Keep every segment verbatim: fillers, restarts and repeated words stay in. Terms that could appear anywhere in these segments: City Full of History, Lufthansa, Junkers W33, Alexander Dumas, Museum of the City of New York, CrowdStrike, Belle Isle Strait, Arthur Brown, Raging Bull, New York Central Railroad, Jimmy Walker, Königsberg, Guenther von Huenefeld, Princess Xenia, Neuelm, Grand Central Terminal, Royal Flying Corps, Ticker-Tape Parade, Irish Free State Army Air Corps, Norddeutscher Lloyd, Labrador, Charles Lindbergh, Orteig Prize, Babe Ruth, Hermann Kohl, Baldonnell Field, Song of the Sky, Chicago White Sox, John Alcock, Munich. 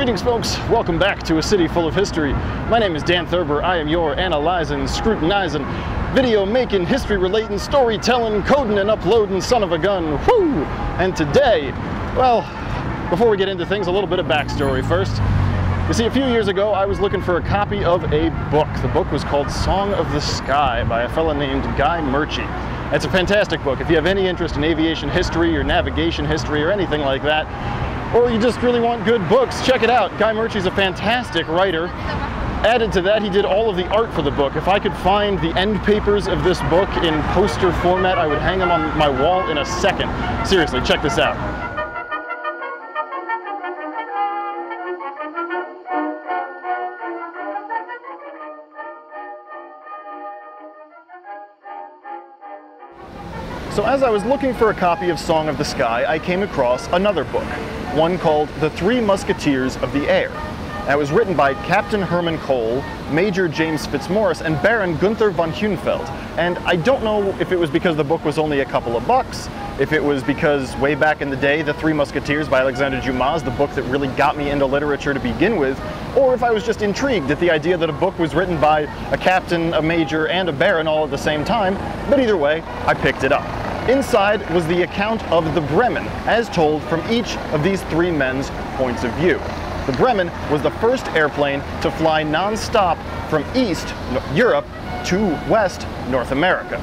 Greetings, folks. Welcome back to A City Full of History. My name is Dan Thurber. I am your analyzing, scrutinizing, video making, history relating, storytelling, coding and uploading son of a gun. Whoo! And today, well, before we get into things, a little bit of backstory first. You see, a few years ago, I was looking for a copy of a book. The book was called Song of the Sky by a fellow named Guy Murchie. It's a fantastic book. If you have any interest in aviation history or navigation history or anything like that, or you just really want good books, check it out. Guy Murchie's a fantastic writer. Added to that, he did all of the art for the book. If I could find the end papers of this book in poster format, I would hang them on my wall in a second. Seriously, check this out. So as I was looking for a copy of Song of the Sky, I came across another book, one called The Three Musketeers of the Air. That was written by Captain Hermann Koehl, Major James Fitzmaurice, and Baron Guenther von Huenefeld. And I don't know if it was because the book was only a couple of bucks, if it was because way back in the day, The Three Musketeers by Alexander Dumas, the book that really got me into literature to begin with, or if I was just intrigued at the idea that a book was written by a captain, a major, and a baron all at the same time. But either way, I picked it up. Inside was the account of the Bremen, as told from each of these three men's points of view. The Bremen was the first airplane to fly non-stop from East Europe to West North America.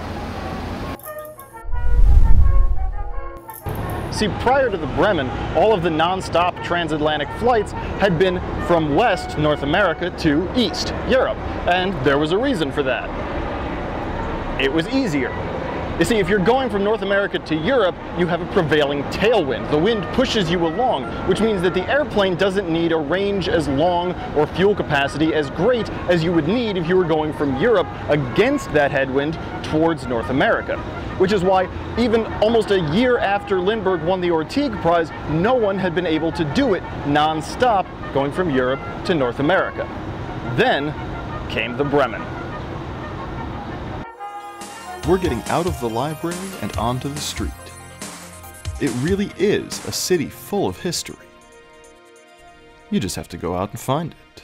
See, prior to the Bremen, all of the non-stop transatlantic flights had been from West North America to East Europe, and there was a reason for that. It was easier. You see, if you're going from North America to Europe, you have a prevailing tailwind. The wind pushes you along, which means that the airplane doesn't need a range as long or fuel capacity as great as you would need if you were going from Europe against that headwind towards North America. Which is why, even almost a year after Lindbergh won the Orteig Prize, no one had been able to do it non-stop going from Europe to North America. Then came the Bremen. We're getting out of the library and onto the street. It really is a city full of history. You just have to go out and find it.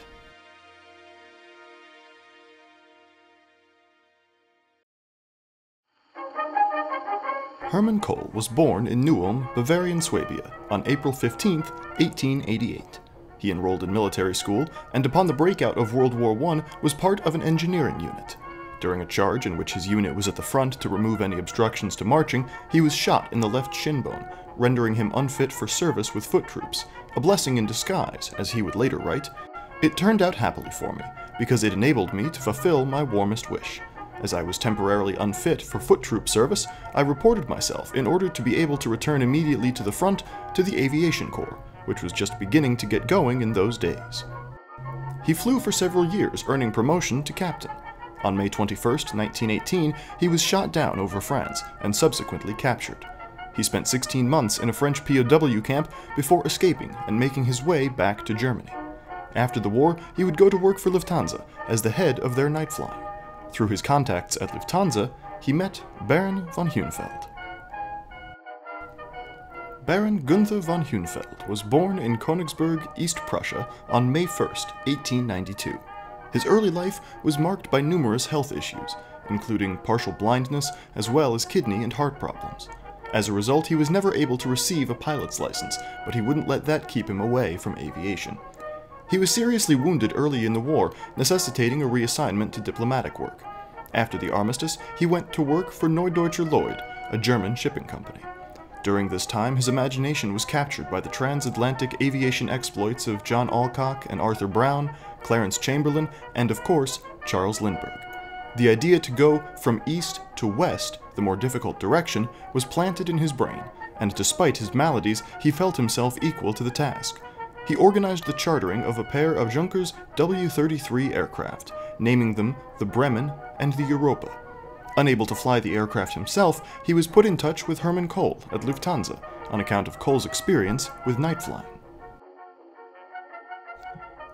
Hermann Koehl was born in Neuelm, Bavarian Swabia, on April fifteenth, eighteen eighty-eight. He enrolled in military school, and upon the breakout of World War One, was part of an engineering unit. During a charge in which his unit was at the front to remove any obstructions to marching, he was shot in the left shin bone, rendering him unfit for service with foot troops, a blessing in disguise, as he would later write. It turned out happily for me, because it enabled me to fulfill my warmest wish. As I was temporarily unfit for foot troop service, I reported myself in order to be able to return immediately to the front to the Aviation Corps, which was just beginning to get going in those days. He flew for several years, earning promotion to captain. On May twenty-first, nineteen eighteen, he was shot down over France and subsequently captured. He spent sixteen months in a French P O W camp before escaping and making his way back to Germany. After the war, he would go to work for Lufthansa as the head of their night flying. Through his contacts at Lufthansa, he met Baron von Huenefeld. Baron Guenther von Huenefeld was born in Königsberg, East Prussia on May first, eighteen ninety-two. His early life was marked by numerous health issues, including partial blindness as well as kidney and heart problems. As a result, he was never able to receive a pilot's license, but he wouldn't let that keep him away from aviation. He was seriously wounded early in the war, necessitating a reassignment to diplomatic work. After the armistice, he went to work for Norddeutscher Lloyd, a German shipping company. During this time, his imagination was captured by the transatlantic aviation exploits of John Alcock and Arthur Brown, Clarence Chamberlin, and of course, Charles Lindbergh. The idea to go from east to west, the more difficult direction, was planted in his brain, and despite his maladies, he felt himself equal to the task. He organized the chartering of a pair of Junkers W thirty-three aircraft, naming them the Bremen and the Europa. Unable to fly the aircraft himself, he was put in touch with Hermann Koehl at Lufthansa on account of Koehl's experience with night flying.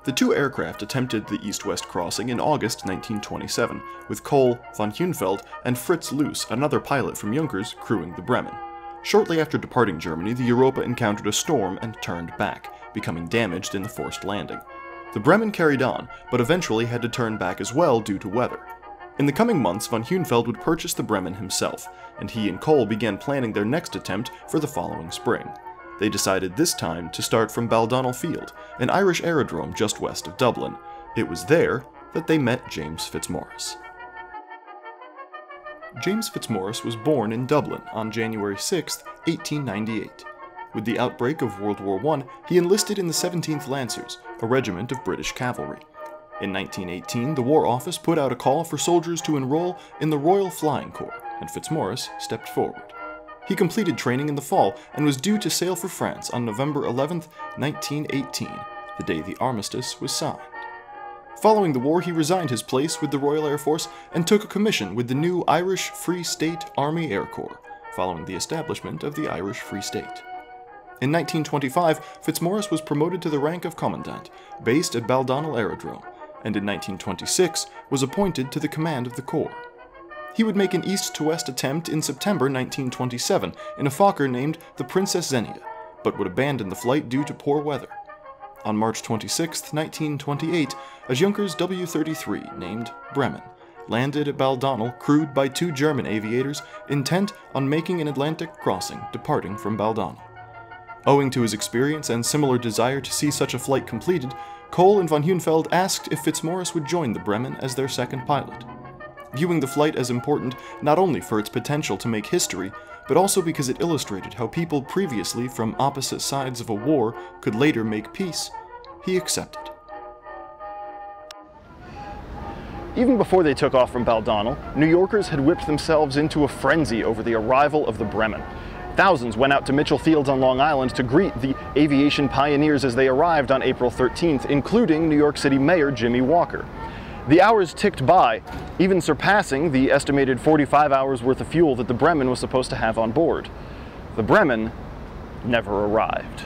The two aircraft attempted the east-west crossing in August nineteen twenty-seven, with Koehl, von Huenefeld, and Fritz Luce, another pilot from Junkers, crewing the Bremen. Shortly after departing Germany, the Europa encountered a storm and turned back, becoming damaged in the forced landing. The Bremen carried on, but eventually had to turn back as well due to weather. In the coming months, von Huenefeld would purchase the Bremen himself, and he and Kohl began planning their next attempt for the following spring. They decided this time to start from Baldonnell Field, an Irish aerodrome just west of Dublin. It was there that they met James Fitzmaurice. James Fitzmaurice was born in Dublin on January sixth, eighteen ninety-eight. With the outbreak of World War One, he enlisted in the seventeenth Lancers, a regiment of British cavalry. In nineteen eighteen, the War Office put out a call for soldiers to enroll in the Royal Flying Corps, and Fitzmaurice stepped forward. He completed training in the fall and was due to sail for France on November eleventh, nineteen eighteen, the day the armistice was signed. Following the war, he resigned his place with the Royal Air Force and took a commission with the new Irish Free State Army Air Corps, following the establishment of the Irish Free State. In nineteen twenty-five, Fitzmaurice was promoted to the rank of Commandant, based at Baldonnell Aerodrome, and in nineteen twenty-six was appointed to the command of the Corps. He would make an east-to-west attempt in September nineteen twenty-seven in a Fokker named the Princess Xenia, but would abandon the flight due to poor weather. On March twenty-sixth, nineteen twenty-eight, a Junkers W thirty-three named Bremen landed at Baldonnell, crewed by two German aviators intent on making an Atlantic crossing departing from Baldonnell. Owing to his experience and similar desire to see such a flight completed, Kohl and von Huenefeld asked if Fitzmaurice would join the Bremen as their second pilot. Viewing the flight as important not only for its potential to make history, but also because it illustrated how people previously from opposite sides of a war could later make peace, he accepted. Even before they took off from Baldonnell, New Yorkers had whipped themselves into a frenzy over the arrival of the Bremen. Thousands went out to Mitchell Fields on Long Island to greet the aviation pioneers as they arrived on April thirteenth, including New York City Mayor Jimmy Walker. The hours ticked by, even surpassing the estimated forty-five hours worth of fuel that the Bremen was supposed to have on board. The Bremen never arrived.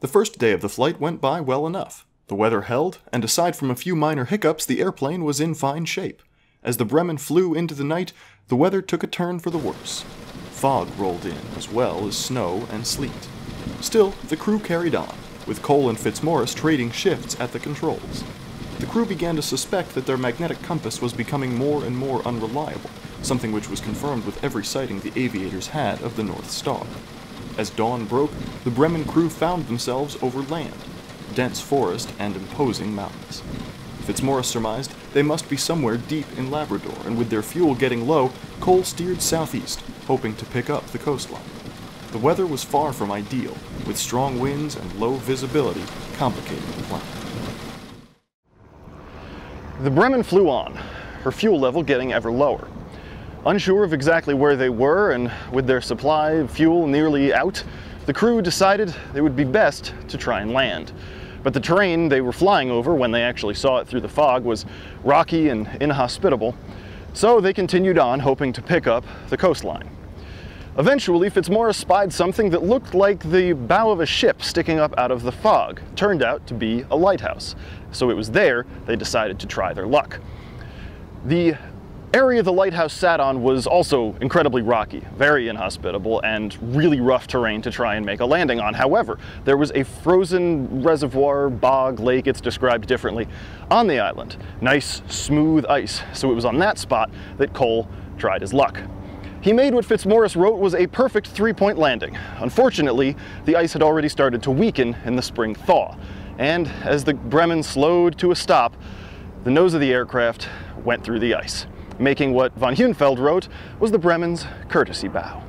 The first day of the flight went by well enough. The weather held, and aside from a few minor hiccups, the airplane was in fine shape. As the Bremen flew into the night, the weather took a turn for the worse. Fog rolled in, as well as snow and sleet. Still, the crew carried on, with Kohl and Fitzmaurice trading shifts at the controls. The crew began to suspect that their magnetic compass was becoming more and more unreliable, something which was confirmed with every sighting the aviators had of the North Star. As dawn broke, the Bremen crew found themselves over land, dense forest and imposing mountains. Fitzmaurice surmised they must be somewhere deep in Labrador, and with their fuel getting low, Kohl steered southeast, hoping to pick up the coastline. The weather was far from ideal, with strong winds and low visibility complicating the plan. The Bremen flew on, her fuel level getting ever lower. Unsure of exactly where they were, and with their supply of fuel nearly out, the crew decided it would be best to try and land. But the terrain they were flying over when they actually saw it through the fog was rocky and inhospitable, so they continued on, hoping to pick up the coastline. Eventually, Fitzmaurice spied something that looked like the bow of a ship sticking up out of the fog. Turned out to be a lighthouse, so it was there they decided to try their luck. The area the lighthouse sat on was also incredibly rocky, very inhospitable, and really rough terrain to try and make a landing on. However, there was a frozen reservoir, bog, lake, it's described differently, on the island. Nice, smooth ice. So it was on that spot that Kohl tried his luck. He made what Fitzmaurice wrote was a perfect three-point landing. Unfortunately, the ice had already started to weaken in the spring thaw, and as the Bremen slowed to a stop, the nose of the aircraft went through the ice, making what von Huenefeld wrote was the Bremen's courtesy bow.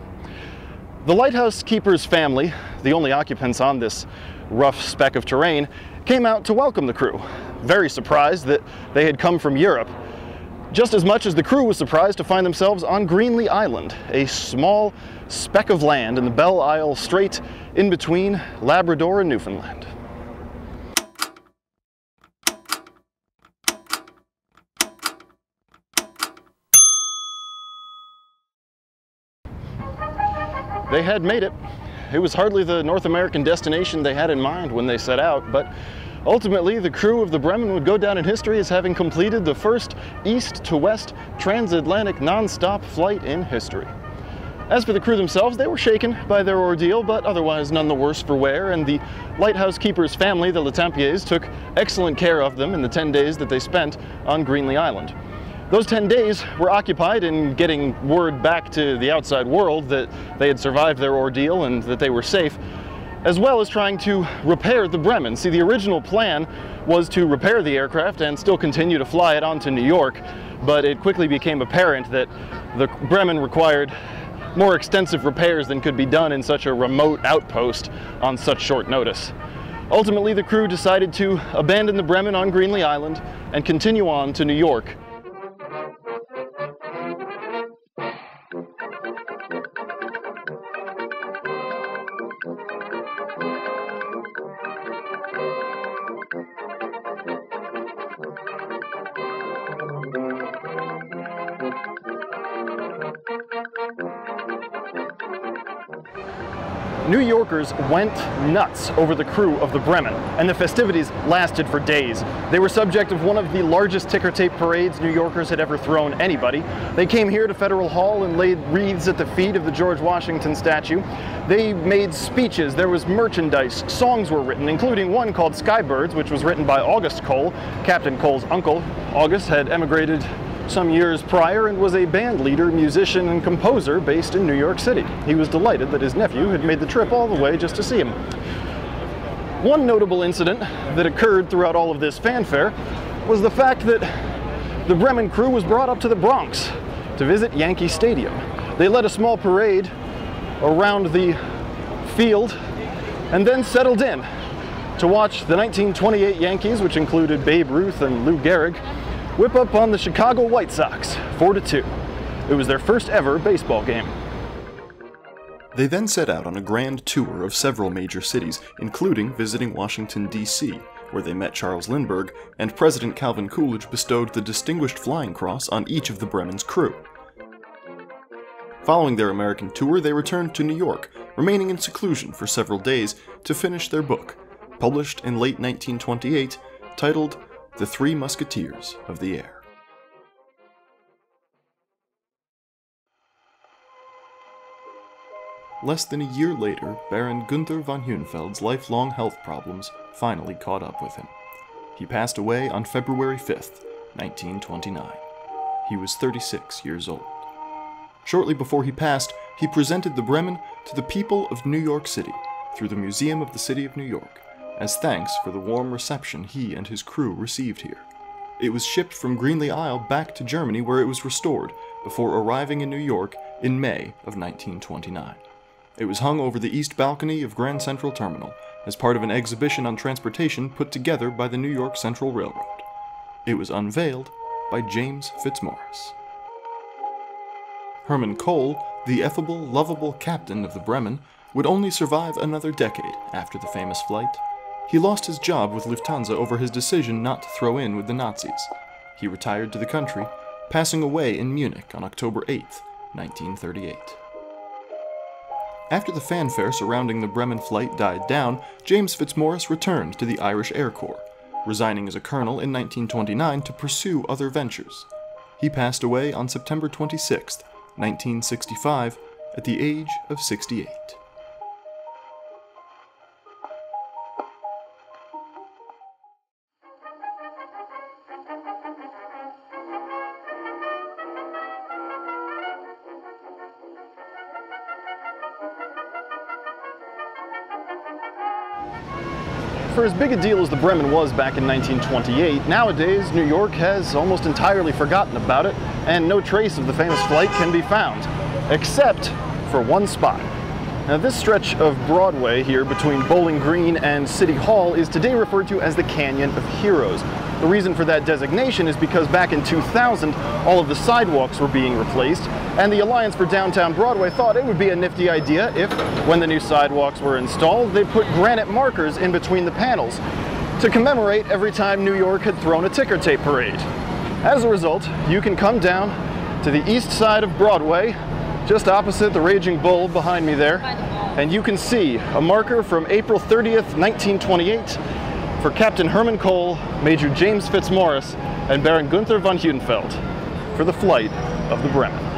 The lighthouse keeper's family, the only occupants on this rough speck of terrain, came out to welcome the crew, very surprised that they had come from Europe, just as much as the crew was surprised to find themselves on Greenly Island, a small speck of land in the Belle Isle Strait in between Labrador and Newfoundland. They had made it. It was hardly the North American destination they had in mind when they set out, but ultimately the crew of the Bremen would go down in history as having completed the first east to west transatlantic non-stop flight in history. As for the crew themselves, they were shaken by their ordeal, but otherwise none the worse for wear, and the lighthouse keeper's family, the Letampiers, took excellent care of them in the ten days that they spent on Greenly Island. Those ten days were occupied in getting word back to the outside world that they had survived their ordeal and that they were safe, as well as trying to repair the Bremen. See, the original plan was to repair the aircraft and still continue to fly it on to New York, but it quickly became apparent that the Bremen required more extensive repairs than could be done in such a remote outpost on such short notice. Ultimately, the crew decided to abandon the Bremen on Greenly Island and continue on to New York. New Yorkers went nuts over the crew of the Bremen, and the festivities lasted for days. They were subject of one of the largest ticker tape parades New Yorkers had ever thrown anybody. They came here to Federal Hall and laid wreaths at the feet of the George Washington statue. They made speeches, there was merchandise, songs were written, including one called Skybirds, which was written by August Koehl, Captain Koehl's uncle. August had emigrated some years prior and was a band leader, musician, and composer based in New York City. He was delighted that his nephew had made the trip all the way just to see him. One notable incident that occurred throughout all of this fanfare was the fact that the Bremen crew was brought up to the Bronx to visit Yankee Stadium. They led a small parade around the field and then settled in to watch the nineteen twenty-eight Yankees, which included Babe Ruth and Lou Gehrig, whip up on the Chicago White Sox, four to two. It was their first ever baseball game. They then set out on a grand tour of several major cities, including visiting Washington, D C, where they met Charles Lindbergh, and President Calvin Coolidge bestowed the Distinguished Flying Cross on each of the Bremen's crew. Following their American tour, they returned to New York, remaining in seclusion for several days to finish their book, published in late nineteen twenty-eight, titled The Three Musketeers of the Air. Less than a year later, Baron Guenther von Huenefeld's lifelong health problems finally caught up with him. He passed away on February fifth, nineteen twenty-nine. He was thirty-six years old. Shortly before he passed, he presented the Bremen to the people of New York City through the Museum of the City of New York, as thanks for the warm reception he and his crew received here. It was shipped from Greenly Isle back to Germany, where it was restored before arriving in New York in May of nineteen twenty-nine. It was hung over the east balcony of Grand Central Terminal as part of an exhibition on transportation put together by the New York Central Railroad. It was unveiled by James Fitzmaurice. Hermann Koehl, the affable, lovable captain of the Bremen, would only survive another decade after the famous flight. He lost his job with Lufthansa over his decision not to throw in with the Nazis. He retired to the country, passing away in Munich on October eighth, nineteen thirty-eight. After the fanfare surrounding the Bremen flight died down, James Fitzmaurice returned to the Irish Air Corps, resigning as a colonel in nineteen twenty-nine to pursue other ventures. He passed away on September twenty-sixth, nineteen sixty-five, at the age of sixty-eight. For as big a deal as the Bremen was back in nineteen twenty-eight, nowadays New York has almost entirely forgotten about it, and no trace of the famous flight can be found, except for one spot. Now, this stretch of Broadway here between Bowling Green and City Hall is today referred to as the Canyon of Heroes. The reason for that designation is because back in two thousand, all of the sidewalks were being replaced, and the Alliance for Downtown Broadway thought it would be a nifty idea if, when the new sidewalks were installed, they put granite markers in between the panels to commemorate every time New York had thrown a ticker tape parade. As a result, you can come down to the east side of Broadway, just opposite the Raging Bull behind me there, and you can see a marker from April thirtieth, nineteen twenty-eight, for Captain Hermann Koehl, Major James Fitzmaurice, and Baron Guenther von Huenefeld for the flight of the Bremen.